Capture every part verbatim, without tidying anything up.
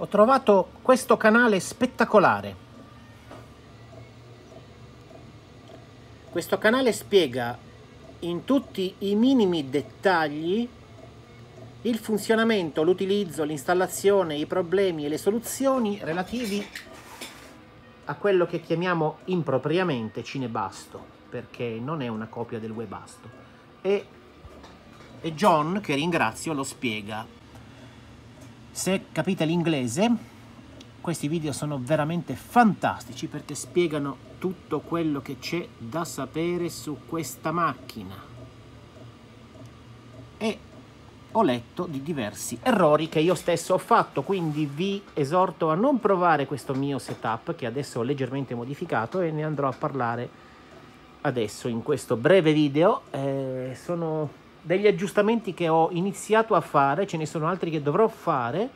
ho trovato questo canale spettacolare. Questo canale spiega in tutti i minimi dettagli il funzionamento, l'utilizzo, l'installazione, i problemi e le soluzioni relativi a quello che chiamiamo impropriamente cinebasto, perché non è una copia del Webasto. E, e John, che ringrazio, lo spiega. Se capite l'inglese, questi video sono veramente fantastici perché spiegano tutto quello che c'è da sapere su questa macchina. E ho letto di diversi errori che io stesso ho fatto, quindi vi esorto a non provare questo mio setup che adesso ho leggermente modificato e ne andrò a parlare adesso in questo breve video. Eh, sono degli aggiustamenti che ho iniziato a fare, ce ne sono altri che dovrò fare.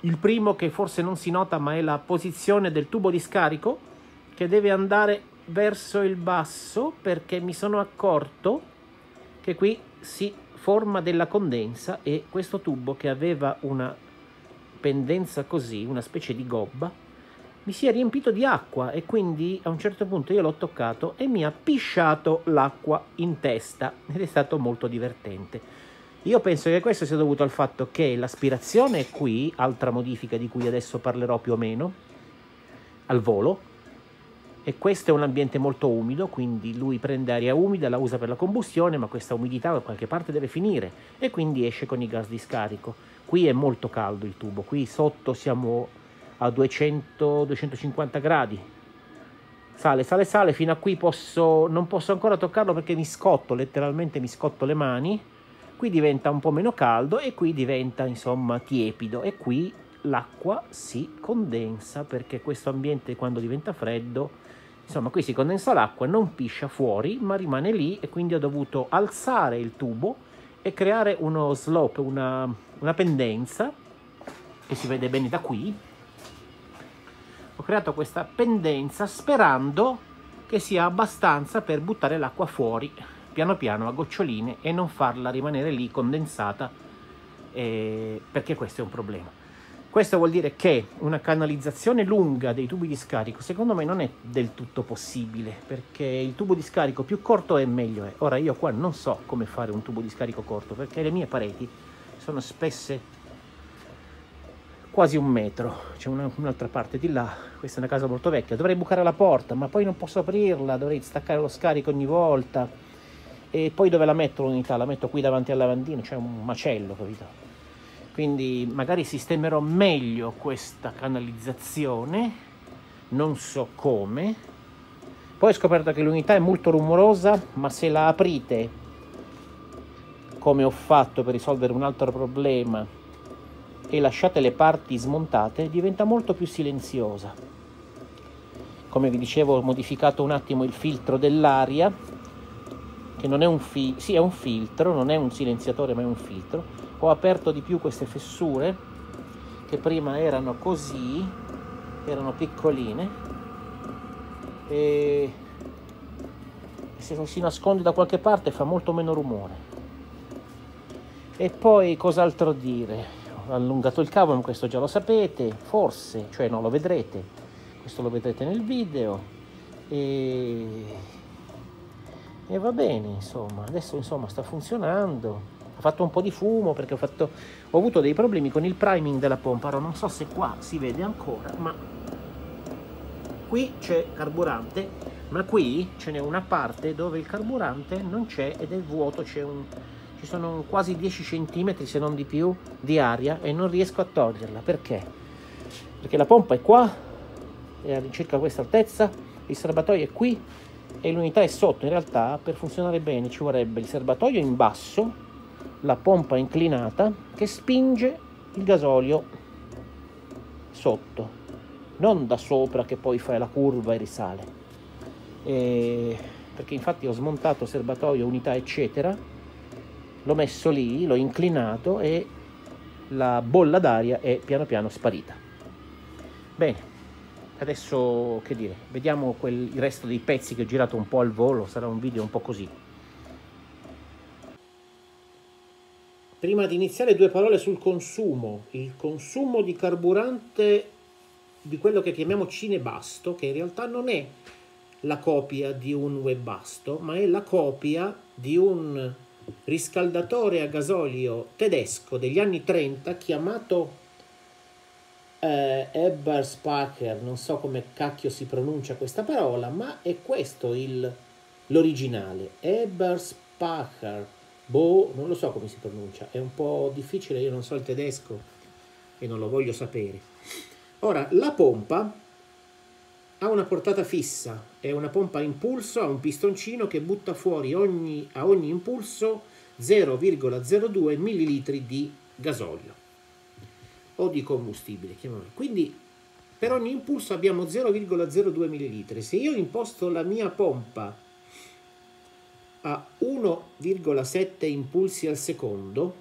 Il primo, che forse non si nota, ma è la posizione del tubo di scarico, che deve andare verso il basso, perché mi sono accorto che qui si forma della condensa e questo tubo, che aveva una pendenza così, una specie di gobba, mi si è riempito di acqua e quindi a un certo punto io l'ho toccato e mi ha pisciato l'acqua in testa ed è stato molto divertente. Io penso che questo sia dovuto al fatto che l'aspirazione è qui, altra modifica di cui adesso parlerò più o meno al volo, e questo è un ambiente molto umido, quindi lui prende aria umida, la usa per la combustione, ma questa umidità da qualche parte deve finire e quindi esce con i gas di scarico. Qui è molto caldo il tubo, qui sotto siamo a duecento duecentocinquanta gradi, sale sale sale fino a qui. Posso, non posso ancora toccarlo perché mi scotto, letteralmente mi scotto le mani. Qui diventa un po' meno caldo e qui diventa insomma tiepido e qui l'acqua si condensa, perché questo ambiente quando diventa freddo, insomma, qui si condensa l'acqua, non piscia fuori ma rimane lì, e quindi ho dovuto alzare il tubo e creare uno slope, una, una pendenza che si vede bene da qui. Ho creato questa pendenza sperando che sia abbastanza per buttare l'acqua fuori piano piano a goccioline e non farla rimanere lì condensata, eh, perché questo è un problema. Questo vuol dire che una canalizzazione lunga dei tubi di scarico secondo me non è del tutto possibile, perché il tubo di scarico più corto è meglio è. Ora io qua non so come fare un tubo di scarico corto perché le mie pareti sono spesse quasi un metro, c'è un'altra parte di là, questa è una casa molto vecchia, dovrei bucare la porta ma poi non posso aprirla, dovrei staccare lo scarico ogni volta. E poi dove la metto l'unità? La metto qui davanti al lavandino, c'è un macello, capito? Quindi magari sistemerò meglio questa canalizzazione, non so come. Poi ho scoperto che l'unità è molto rumorosa, ma se la aprite, come ho fatto per risolvere un altro problema, e lasciate le parti smontate, diventa molto più silenziosa. Come vi dicevo, ho modificato un attimo il filtro dell'aria, che non è un, fi sì, è un filtro, non è un silenziatore ma è un filtro. Ho aperto di più queste fessure che prima erano così, erano piccoline, e se si nasconde da qualche parte fa molto meno rumore. E poi cos'altro dire? Ho allungato il cavo, ma questo già lo sapete, forse, cioè no, lo vedrete, questo lo vedrete nel video. E... E va bene, insomma, adesso insomma sta funzionando. Ho fatto un po' di fumo perché ho, fatto, ho avuto dei problemi con il priming della pompa. Ora non so se qua si vede ancora, ma qui c'è carburante, ma qui ce n'è una parte dove il carburante non c'è ed è vuoto, c'è un, ci sono quasi dieci centimetri, se non di più, di aria e non riesco a toglierla. Perché? Perché la pompa è qua, è all'incirca questa altezza, il serbatoio è qui e l'unità è sotto. In realtà per funzionare bene ci vorrebbe il serbatoio in basso, la pompa inclinata che spinge il gasolio sotto, non da sopra che poi fa la curva e risale. E perché infatti ho smontato serbatoio, unità eccetera, l'ho messo lì, l'ho inclinato e la bolla d'aria è piano piano sparita. Bene, adesso che dire, vediamo quel, il resto dei pezzi che ho girato un po' al volo, sarà un video un po' così. Prima di iniziare due parole sul consumo, il consumo di carburante di quello che chiamiamo cinebasto, che in realtà non è la copia di un Webasto, ma è la copia di un riscaldatore a gasolio tedesco degli anni trenta chiamato eh, Eberspächer, non so come cacchio si pronuncia questa parola, ma è questo l'originale, Eberspächer. Boh, non lo so come si pronuncia, è un po' difficile, io non so il tedesco e non lo voglio sapere. Ora, la pompa ha una portata fissa, è una pompa a impulso, ha un pistoncino che butta fuori ogni, a ogni impulso zero virgola zero due millilitri di gasolio o di combustibile, chiamiamolo. Quindi per ogni impulso abbiamo zero virgola zero due millilitri. Se io imposto la mia pompa a uno virgola sette impulsi al secondo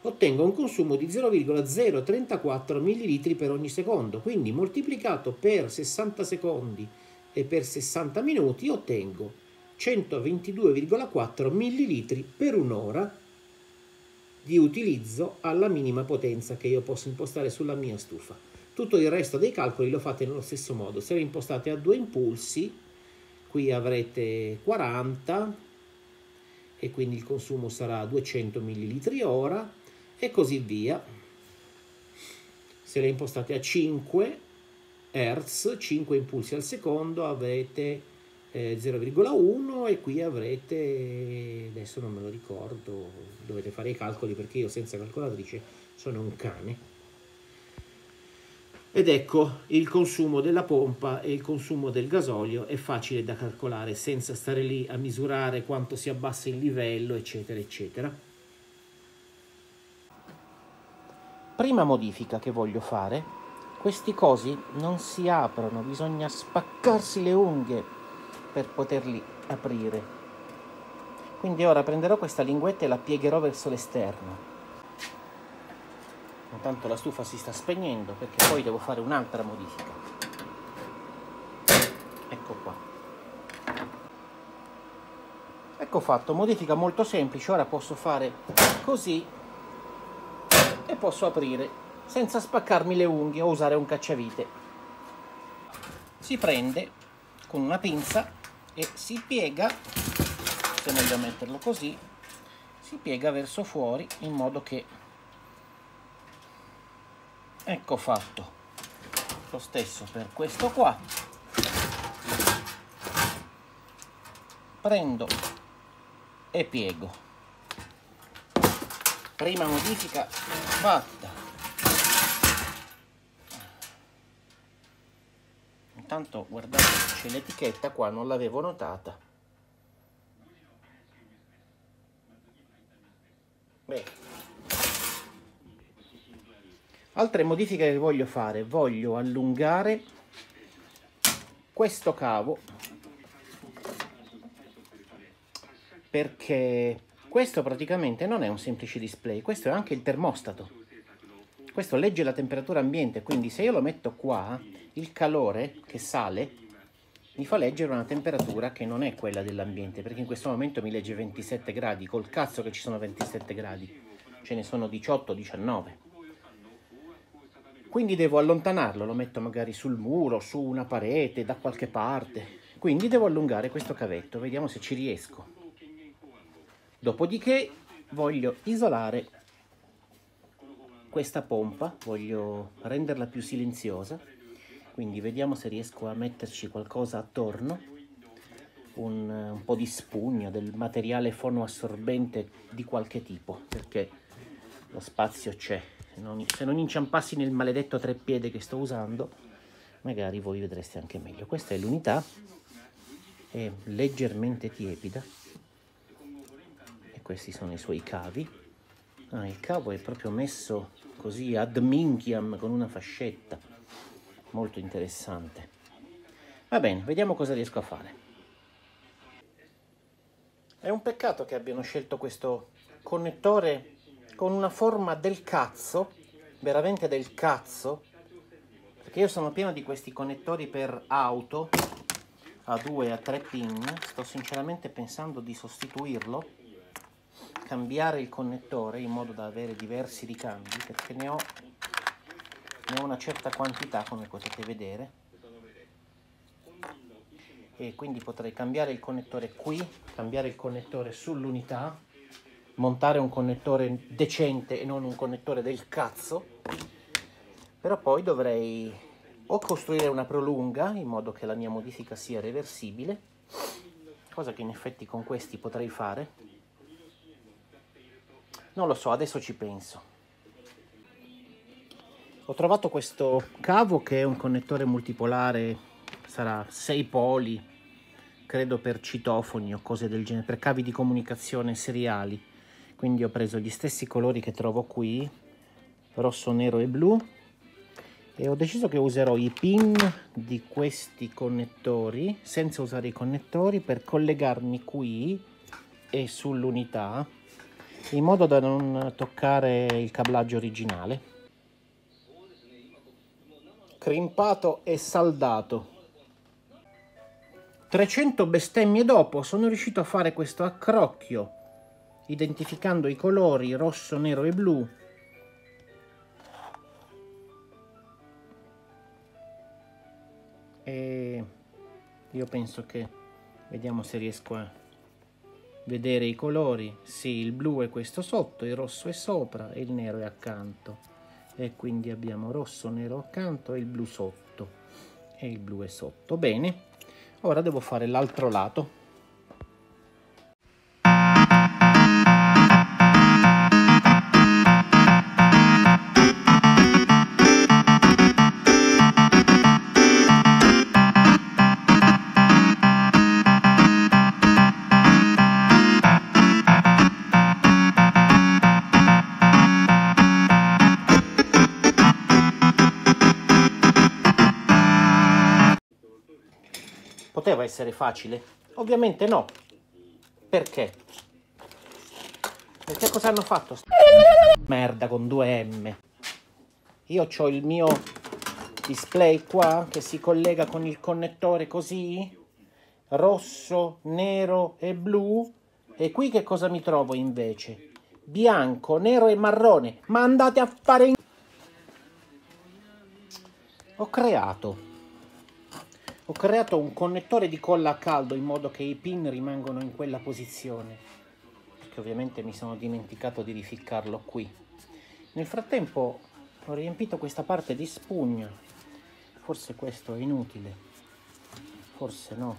ottengo un consumo di zero virgola zero trentaquattro millilitri per ogni secondo, quindi moltiplicato per sessanta secondi e per sessanta minuti ottengo centoventidue virgola quattro millilitri per un'ora di utilizzo alla minima potenza che io posso impostare sulla mia stufa. Tutto il resto dei calcoli lo fate nello stesso modo, se lo impostate a due impulsi qui avrete quaranta e quindi il consumo sarà duecento millilitri ora e così via. Se le impostate a cinque hertz, cinque impulsi al secondo, avrete eh, zero virgola uno e qui avrete, adesso non me lo ricordo, dovete fare i calcoli perché io senza calcolatrice sono un cane. Ed ecco, il consumo della pompa e il consumo del gasolio è facile da calcolare senza stare lì a misurare quanto si abbassa il livello, eccetera, eccetera. Prima modifica che voglio fare, questi cosi non si aprono, bisogna spaccarsi le unghie per poterli aprire. Quindi ora prenderò questa linguetta e la piegherò verso l'esterno. Intanto la stufa si sta spegnendo perché poi devo fare un'altra modifica. Ecco qua. Ecco fatto, modifica molto semplice, ora posso fare così e posso aprire senza spaccarmi le unghie o usare un cacciavite. Si prende con una pinza e si piega, se è meglio metterlo così, si piega verso fuori in modo che... Ecco fatto, lo stesso per questo qua, prendo e piego, prima modifica fatta. Intanto guardate, c'è l'etichetta qua, non l'avevo notata. Beh. Altre modifiche che voglio fare, voglio allungare questo cavo perché questo praticamente non è un semplice display, questo è anche il termostato, questo legge la temperatura ambiente, quindi se io lo metto qua il calore che sale mi fa leggere una temperatura che non è quella dell'ambiente, perché in questo momento mi legge ventisette gradi, col cazzo che ci sono ventisette gradi, ce ne sono diciotto diciannove. Quindi devo allontanarlo, lo metto magari sul muro, su una parete, da qualche parte. Quindi devo allungare questo cavetto, vediamo se ci riesco. Dopodiché voglio isolare questa pompa, voglio renderla più silenziosa. Quindi vediamo se riesco a metterci qualcosa attorno, un, un po' di spugna, del materiale fonoassorbente di qualche tipo, perché lo spazio c'è. Non, se non inciampassi nel maledetto treppiede che sto usando, magari voi vedreste anche meglio. Questa è l'unità, è leggermente tiepida e questi sono i suoi cavi. Ah, il cavo è proprio messo così ad minchiam con una fascetta, molto interessante. Va bene, vediamo cosa riesco a fare. È un peccato che abbiano scelto questo connettore con una forma del cazzo, veramente del cazzo, perché io sono pieno di questi connettori per auto a due, a tre pin, sto sinceramente pensando di sostituirlo cambiare il connettore in modo da avere diversi ricambi, perché ne ho, ne ho una certa quantità, come potete vedere, e quindi potrei cambiare il connettore qui, cambiare il connettore sull'unità, montare un connettore decente e non un connettore del cazzo. Però poi dovrei o costruire una prolunga in modo che la mia modifica sia reversibile, cosa che in effetti con questi potrei fare. Non lo so, adesso ci penso. Ho trovato questo cavo che è un connettore multipolare, sarà sei poli, credo, per citofoni o cose del genere, per cavi di comunicazione seriali. Quindi ho preso gli stessi colori che trovo qui, rosso, nero e blu, e ho deciso che userò i pin di questi connettori, senza usare i connettori, per collegarmi qui e sull'unità, in modo da non toccare il cablaggio originale. Crimpato e saldato. trecento bestemmie dopo sono riuscito a fare questo accrocchio, identificando i colori rosso, nero e blu. E io penso che, vediamo se riesco a vedere i colori. Sì, il blu è questo sotto, il rosso è sopra e il nero è accanto, e quindi abbiamo rosso, nero accanto e il blu sotto, e il blu è sotto. Bene, ora devo fare l'altro lato. Poteva essere facile? Ovviamente no. Perché? Perché cosa hanno fatto? Merda con due emme. Io ho il mio display qua che si collega con il connettore così, rosso, nero e blu, e qui che cosa mi trovo invece? Bianco, nero e marrone. Ma andate a fare in... Ho creato Ho creato un connettore di colla a caldo in modo che i pin rimangano in quella posizione, perché ovviamente mi sono dimenticato di rificcarlo qui. Nel frattempo ho riempito questa parte di spugna. Forse questo è inutile, forse no.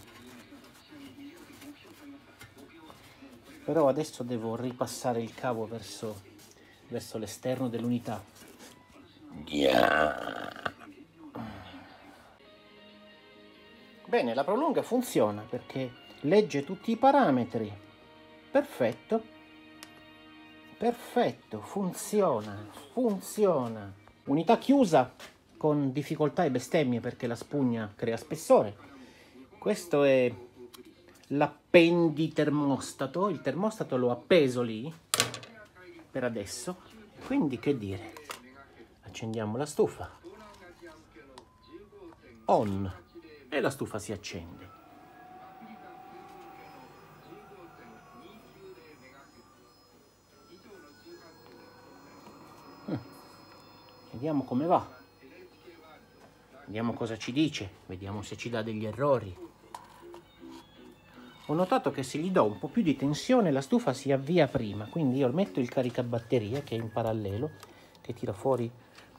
Però adesso devo ripassare il cavo verso, verso l'esterno dell'unità. Yeah. Bene, la prolunga funziona perché legge tutti i parametri. Perfetto. Perfetto, funziona, funziona. Unità chiusa con difficoltà e bestemmie perché la spugna crea spessore. Questo è l'appenditermostato. Il termostato l'ho appeso lì per adesso. Quindi che dire? Accendiamo la stufa. On. E la stufa si accende. Hm. Vediamo come va. Vediamo cosa ci dice. Vediamo se ci dà degli errori. Ho notato che se gli do un po' più di tensione la stufa si avvia prima. Quindi io metto il caricabatterie che è in parallelo, che tira fuori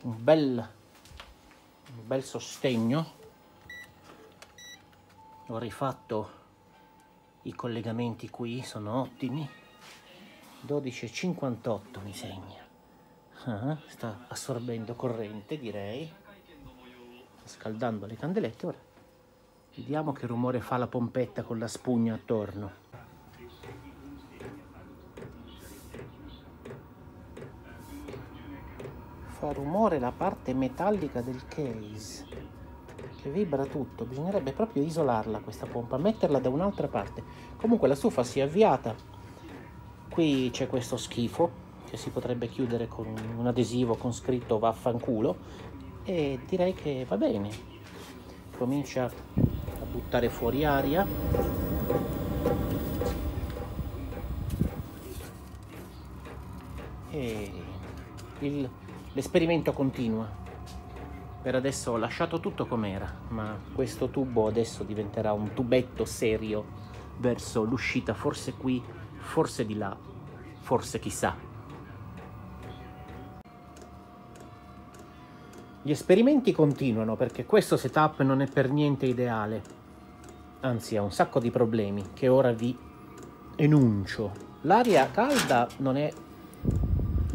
un bel, un bel sostegno. Ho rifatto i collegamenti qui, sono ottimi. dodici e cinquantotto mi segna. Ah, sta assorbendo corrente, direi. Sta scaldando le candelette. Ora vediamo che rumore fa la pompetta con la spugna attorno. Fa rumore la parte metallica del case. Che vibra tutto, bisognerebbe proprio isolarla questa pompa, metterla da un'altra parte. Comunque la stufa si è avviata. Qui c'è questo schifo che si potrebbe chiudere con un adesivo con scritto vaffanculo, e direi che va bene. Comincia a buttare fuori aria. e l'esperimento continua. Per adesso ho lasciato tutto com'era, ma questo tubo adesso diventerà un tubetto serio verso l'uscita, forse qui, forse di là, forse chissà. Gli esperimenti continuano perché questo setup non è per niente ideale, anzi ha un sacco di problemi che ora vi enuncio. L'aria calda non è...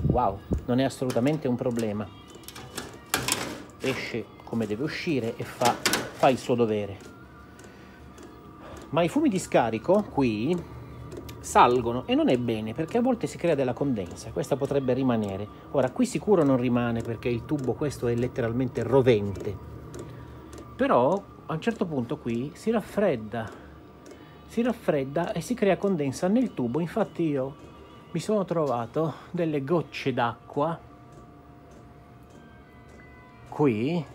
wow, non è assolutamente un problema. Esce come deve uscire e fa, fa il suo dovere. Ma i fumi di scarico qui salgono e non è bene perché a volte si crea della condensa. Questa potrebbe rimanere. Ora qui sicuro non rimane perché il tubo questo è letteralmente rovente. Però a un certo punto qui si raffredda. Si raffredda e si crea condensa nel tubo. Infatti io mi sono trovato delle gocce d'acqua qui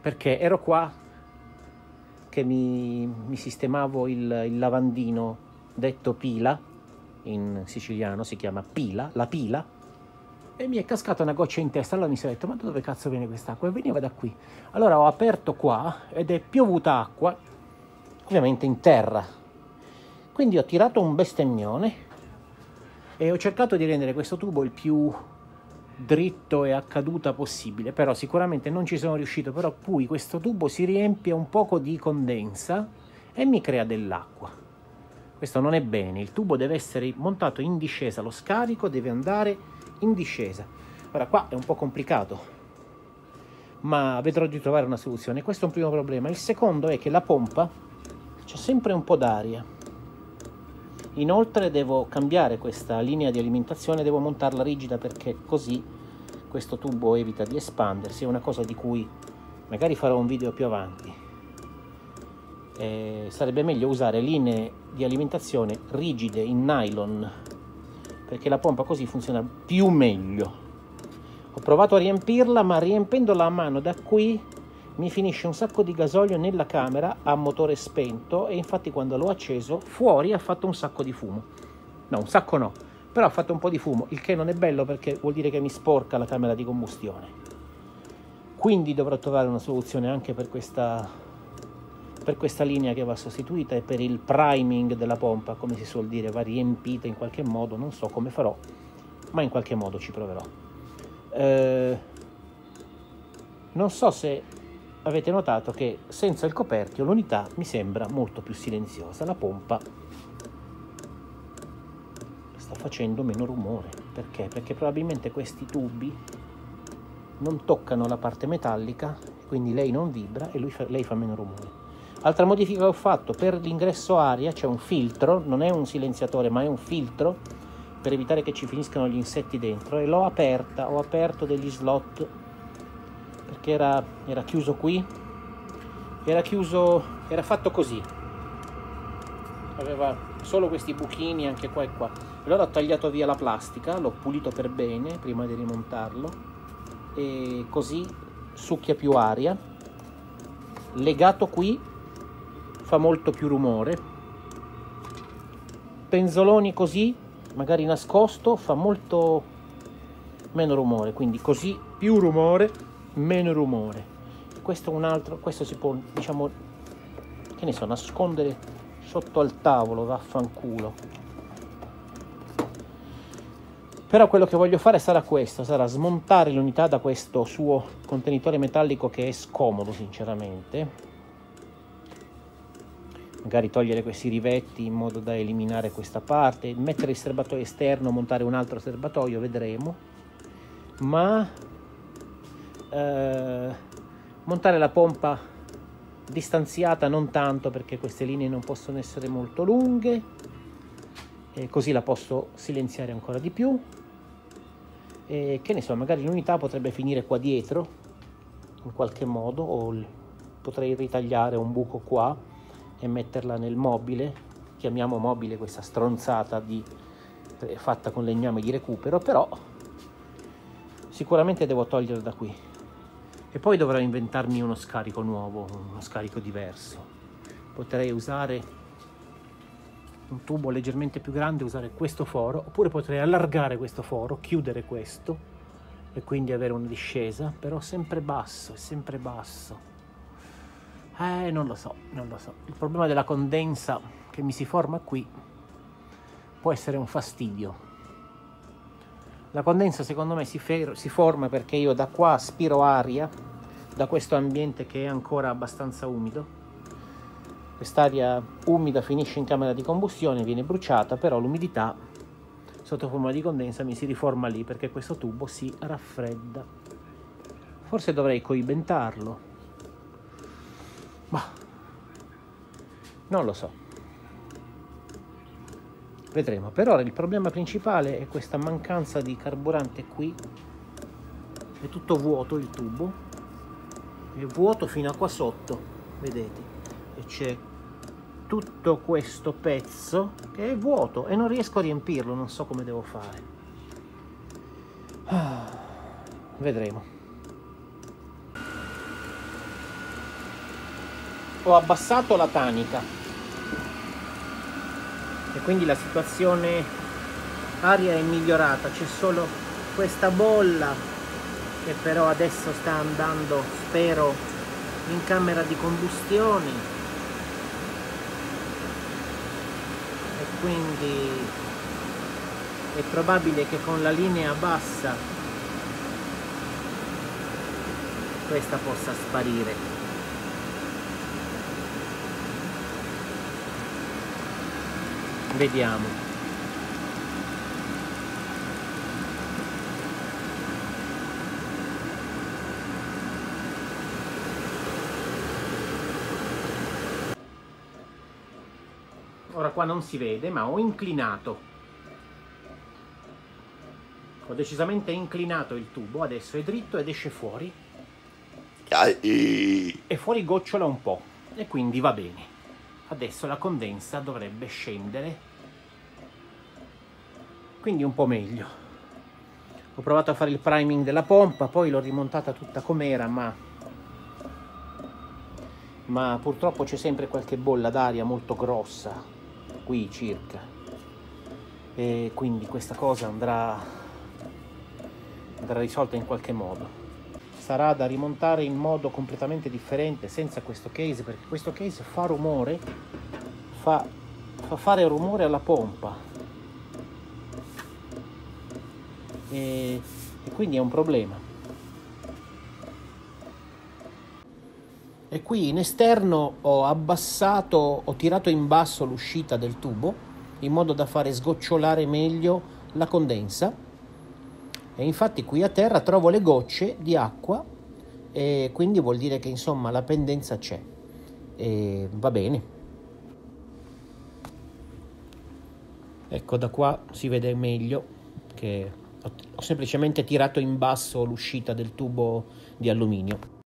perché ero qua che mi, mi sistemavo il, il lavandino, detto pila, in siciliano si chiama pila, la pila, e mi è cascata una goccia in testa. Allora mi sono detto, ma da dove cazzo viene quest'acqua? E veniva da qui. Allora ho aperto qua ed è piovuta acqua, ovviamente in terra. Quindi ho tirato un bestemmione e ho cercato di rendere questo tubo il più dritto e a caduta possibile, però sicuramente non ci sono riuscito. Però poi questo tubo si riempie un poco di condensa e mi crea dell'acqua. Questo non è bene, il tubo deve essere montato in discesa, lo scarico deve andare in discesa. Ora qua è un po' complicato, ma vedrò di trovare una soluzione. Questo è un primo problema. Il secondo è che la pompa c'è sempre un po' d'aria. Inoltre devo cambiare questa linea di alimentazione, devo montarla rigida perché così questo tubo evita di espandersi. È una cosa di cui magari farò un video più avanti. Eh, sarebbe meglio usare linee di alimentazione rigide in nylon perché la pompa così funziona più meglio. Ho provato a riempirla, ma riempendola a mano da qui mi finisce un sacco di gasolio nella camera a motore spento, e infatti quando l'ho acceso fuori ha fatto un sacco di fumo. No, un sacco no, però ha fatto un po' di fumo, il che non è bello perché vuol dire che mi sporca la camera di combustione. Quindi dovrò trovare una soluzione anche per questa, per questa linea che va sostituita e per il priming della pompa, come si suol dire, va riempita in qualche modo. Non so come farò, ma in qualche modo ci proverò. Eh, non so se avete notato che senza il coperchio l'unità mi sembra molto più silenziosa, la pompa sta facendo meno rumore. Perché? Perché probabilmente questi tubi non toccano la parte metallica, quindi lei non vibra e lui fa, lei fa meno rumore. Altra modifica che ho fatto: per l'ingresso aria c'è un filtro, non è un silenziatore ma è un filtro per evitare che ci finiscano gli insetti dentro, e l'ho aperta, ho aperto degli slot perché era, era chiuso qui, era chiuso, era fatto così, aveva solo questi buchini anche qua e qua. Allora ho tagliato via la plastica, l'ho pulito per bene prima di rimontarlo, e così succhia più aria. Legato qui fa molto più rumore. Penzoloni così, magari nascosto, fa molto meno rumore. Quindi così più rumore, meno rumore. Questo è un altro, questo si può, diciamo, che ne so, nascondere sotto al tavolo, vaffanculo. Però quello che voglio fare sarà questo, sarà smontare l'unità da questo suo contenitore metallico che è scomodo sinceramente. Magari togliere questi rivetti in modo da eliminare questa parte, mettere il serbatoio esterno, montare un altro serbatoio, vedremo. Ma Uh, montare la pompa distanziata, non tanto perché queste linee non possono essere molto lunghe, e così la posso silenziare ancora di più. E che ne so, magari l'unità potrebbe finire qua dietro in qualche modo, o potrei ritagliare un buco qua e metterla nel mobile. Chiamiamo mobile questa stronzata di, fatta con legname di recupero, però sicuramente devo toglierla da qui. E poi dovrò inventarmi uno scarico nuovo, uno scarico diverso. Potrei usare un tubo leggermente più grande, usare questo foro, oppure potrei allargare questo foro, chiudere questo e quindi avere una discesa, però sempre basso, sempre basso. Eh, non lo so, non lo so. Il problema della condensa che mi si forma qui può essere un fastidio. La condensa secondo me si, si forma perché io da qua aspiro aria, da questo ambiente che è ancora abbastanza umido. Quest'aria umida finisce in camera di combustione, viene bruciata, però l'umidità sotto forma di condensa mi si riforma lì perché questo tubo si raffredda. Forse dovrei coibentarlo, ma non lo so, vedremo. Per ora il problema principale è questa mancanza di carburante qui, è tutto vuoto il tubo, è vuoto fino a qua sotto, vedete, e c'è tutto questo pezzo che è vuoto e non riesco a riempirlo, non so come devo fare. Ah, vedremo. Ho abbassato la tanica e quindi la situazione aria è migliorata, c'è solo questa bolla che però adesso sta andando, spero, in camera di combustione. Quindi è probabile che con la linea bassa questa possa sparire. Vediamo. Ora qua non si vede, ma ho inclinato. Ho decisamente inclinato il tubo, adesso è dritto ed esce fuori. E fuori gocciola un po', e quindi va bene. Adesso la condensa dovrebbe scendere. Quindi un po' meglio. Ho provato a fare il priming della pompa, poi l'ho rimontata tutta com'era, ma... ma purtroppo c'è sempre qualche bolla d'aria molto grossa qui circa, e quindi questa cosa andrà, andrà risolta in qualche modo. Sarà da rimontare in modo completamente differente senza questo case, perché questo case fa rumore, fa, fa fare rumore alla pompa e, e quindi è un problema. E qui in esterno ho abbassato, ho tirato in basso l'uscita del tubo in modo da fare sgocciolare meglio la condensa, e infatti qui a terra trovo le gocce di acqua, e quindi vuol dire che insomma la pendenza c'è e va bene. Ecco, da qua si vede meglio che ho semplicemente tirato in basso l'uscita del tubo di alluminio.